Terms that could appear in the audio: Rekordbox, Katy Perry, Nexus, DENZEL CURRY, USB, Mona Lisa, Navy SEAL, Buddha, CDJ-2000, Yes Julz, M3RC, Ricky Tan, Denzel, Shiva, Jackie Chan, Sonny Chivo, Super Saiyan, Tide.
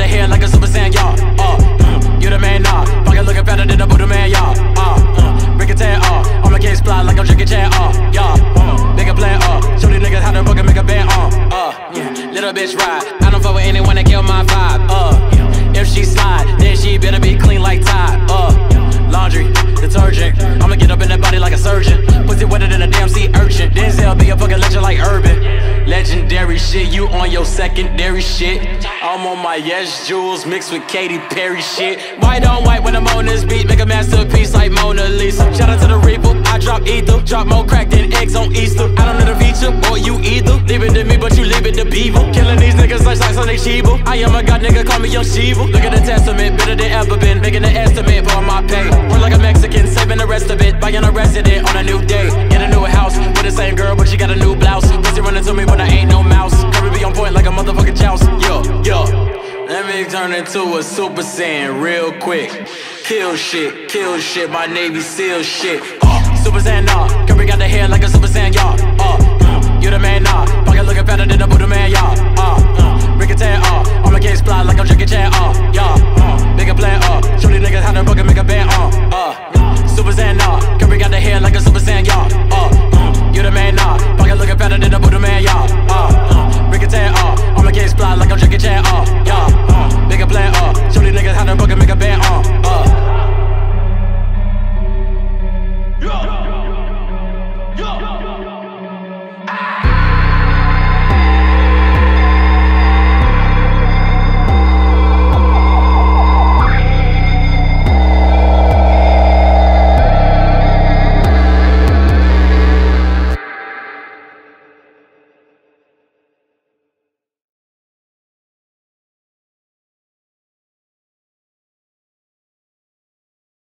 the hair like a Super Saiyan, y'all. You the man, nah. Pocket looking fatter than a Buddha man, y'all. Ricky Tan, all my kids fly like I'm Jackie Chan, y'all. Nigga plan, show these niggas how to fucking make a band, yeah. Little bitch ride, I don't fuck with anyone that kill my vibe, If she slide, then she better be clean like Tide, Laundry, detergent, I'ma get up in that body like a surgeon. Pussy wetter than a damn sea urchin. Denzel be a fucking legend like Urban. Legendary shit, you on your secondary shit. I'm on my Yes Julz mixed with Katy Perry shit. White on white when I'm on this beat, make a masterpiece like Mona Lisa. Shout out to the Reaper, I drop ether. Drop more crack than eggs on Easter. I don't know the feature, or you either. Leave it to me, but you leave it to Beaver. Killing these niggas like Sonny Chivo. I am a god nigga, call me Young Shiva. Look at the testament, better than ever been. Making an estimate for my pay. We're like a Mexican, saving the rest of it. Buying a resident on a new day. In a new house, with the same girl, but she got a new blouse. Pussy running to me when I ain't no mouse. Curry be on point like a motherfucking joust. Yo, let me turn into a Super Saiyan real quick. Kill shit, my Navy SEAL shit. Super Saiyan, nah. Curry got the hair like a Super Saiyan, y'all. You the man, nah. Pocket looking fatter than a Buddha man, y'all. Ricky Tan, all my kids fly like I'm Jackie Chan,